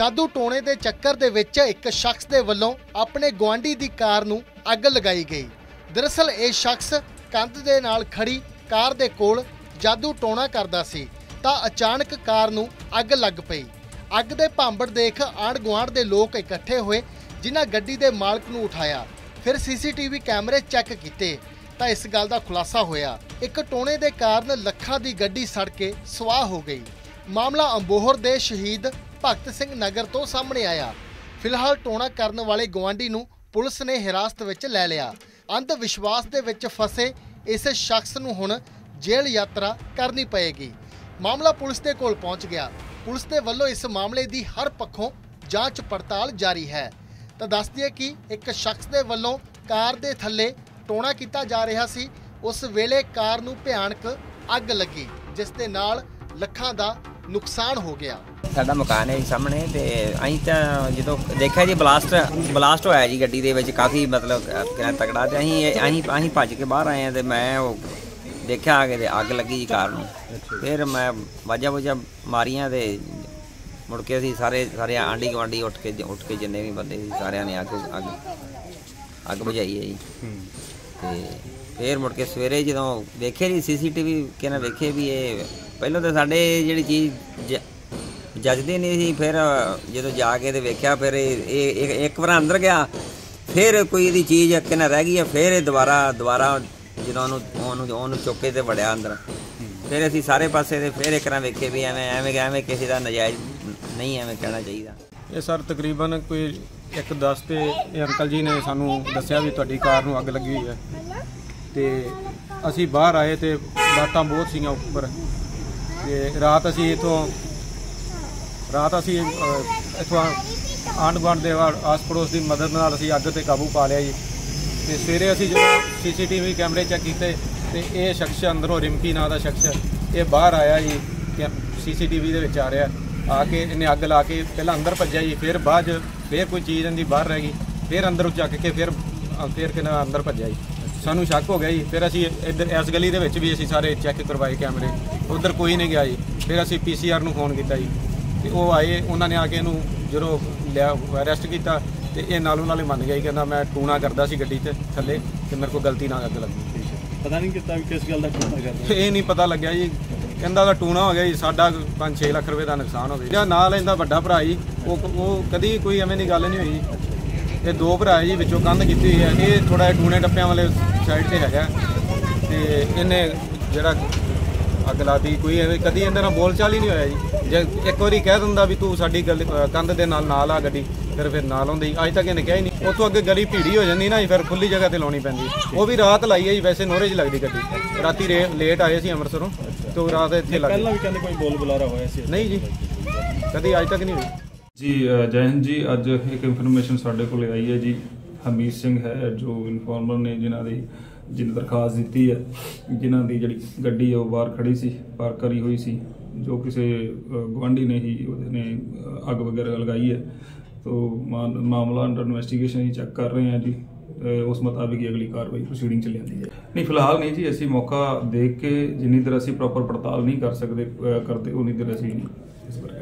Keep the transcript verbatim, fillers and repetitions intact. जादू टोने के चक्कर दे विच एक शख्स के वलों अपने गुआंढी की कार नूं अग लगाई गई। दरअसल ये शख्स कंध दे नाल खड़ी कार दे कोल जादू टोना करदा सी तां अचानक कार नूं अग लग पई। अग दे भांबड़ देख आंढ गुआंढ दे लोक इकट्ठे होए जिन्हां गड्डी दे मालक नूं उठाया। फिर सीसीटीवी कैमरे चैक कीते तां इस गल दा खुलासा होया, एक टोने दे कारण लखां दी गड्डी सड़ के सवाह हो गई। मामला अंबोहर दे शहीद भगत सिंह नगर तो सामने आया। फिलहाल टोना करने वाले गुआंढी नूं पुलिस ने हिरासत विच लै लिया। अंध विश्वास दे विच फसे इस शख्स नूं हुण जेल यात्रा करनी पएगी। मामला पुलिस दे कोल पहुंच गया। पुलिस दे वल्लों इस मामले दी हर पक्षों जांच पड़ताल जारी है। तो दस दिए कि एक शख्स के वलों कार दे थले टोना किया जा रहा सी, उस वेले कार नूं भयानक अग लगी जिस दे नाल लखां दा नुकसान हो गया। साडा मकान है सामने ते अहीं तां जदों देखा जी ब्लास्ट ब्लास्ट होया जी गड्डी दे विच काफ़ी मतलब कितना तगड़ा ते अहीं अहीं अहीं भज के बाहर आए हैं ते मैं देखा आ के अग लगी जी कार नूं। फिर मैं वाजा वूजा मारियां ते मुड़ के असीं सारे सारे आंढी गुआंढी उठ के उठ के जिन्ने भी बंदे सारियां ने आके अग अग बुझाई है जी। ते फिर मुड़ के सवेरे जदों वेखे जी सीसीटीवी किने वेखे भी ये पहलों तो साडे जिहड़ी चीज़ जजदी नहीं सी। फिर जदों जाके ते वेख्या फिर एक एक बार अंदर गया फिर कोई इहदी चीज़ किने रह गई है। फिर दुबारा दुबारा जदों ओनू ओनू चुक के ते वड़िया अंदर। फिर असीं सारे पासे ते फिर एक बार वेखे भी एवें एवें एवें किसी का नजायज़ नहीं है मैं कहना चाहिए। ये सर तकरीबन कोई एक दस से अंकल जी ने सानू दस्या भी तुहाडी कार नूं अग लगी हुई है। तो असी बाहर आए तो लाटां बहुत सीआं उपर। रात असी इथों रात असी इथों आंढ गुआंढ दे आस पड़ोस की मदद नाल असी अग ते काबू पा लिया जी। तो सवेरे असी जदों सीसीटीवी कैमरे चैक कीते ते इह शख्स अंदरों रिमकी नाम दा शख्स ये बाहर आया जी। सीसीटीवी दे विच आ रिहा आके इन्हें अग ला के पहला अंदर भज्या जी। फिर बाद फिर कोई चीज़ इनकी बाहर रह गई फिर अंदर चक के फिर फिर कि अंदर भज्या जी। सानू शक हो गया जी। फिर असी इधर इस गली दे विच भी असी सारे चैक करवाए कैमरे, उधर कोई नहीं गया जी। फिर असी पी सी आर नूं फोन किया जी तो वो आए, उन्होंने आके इनू जो लिया अरैसट किया तो ये नालों नाल मन गया कहना मैं टूना करता सी गड्डी ते थले ते मेरे को गलती नाल अग लगी। पता नहीं किता किस गल दा टूना करदा ये नहीं पता लग्या जी। कहता तो टूना हो गया जी, साढ़ा पाँच छे लख रुपये का नुकसान हो गया। जो नाल इनका वड्डा भरा जी वो कभी कोई एवें की गल नहीं हुई। ये दो भरा जी विचों कंध की हुई है। ये थोड़ा जि टूने टप्पिया वाले साइड से हैगा तो इन्हें जरा अग लाती कोई एवं कभी इन्हें बोलचाल ही नहीं होया जी। जे एक बारी कह दिंदा भी तू साडी गल कंध के नाल नाल आ गड्डी फिर फिर नाल आउंदी। अज तक इन्हें कहा ही नहीं। उतों अगे गली भीड़ी हो जाती ना जी, फिर खुली जगह पर लाउणी पैंदी। वो भी रात लाई है जी, वैसे नोहरे च लगती गड्डी। राती रे लेट आए सी अमृतसरों तो रात इतने पहला भी कहते कोई बोल बुलारा होया सी नहीं जी, कभी अज तक नहीं हुई जी। जयहन जी अज एक इनफॉर्मेशन साढ़े को आई है जी। हमीद सिंह है जो इनफॉर्मर ने जिन्ह की जिन्हें दरखास्त दी है जिन्ह की जी गड्डी वो बाहर खड़ी सी पार्क करी हुई सी जो किसी गुआढ़ी ने ही उसने अग वगैरह लगाई है। तो मा, मामला अंडर इन्वेस्टिगेशन ही चेक कर रहे हैं जी। उस मुताबिक अगली कार्रवाई प्रोसीडिंग चली जाती है। नहीं फिलहाल नहीं जी, ऐसी मौका देख के जिन्नी देर असी प्रॉपर पड़ताल नहीं कर सकते करते उन्नी देर असी इस पर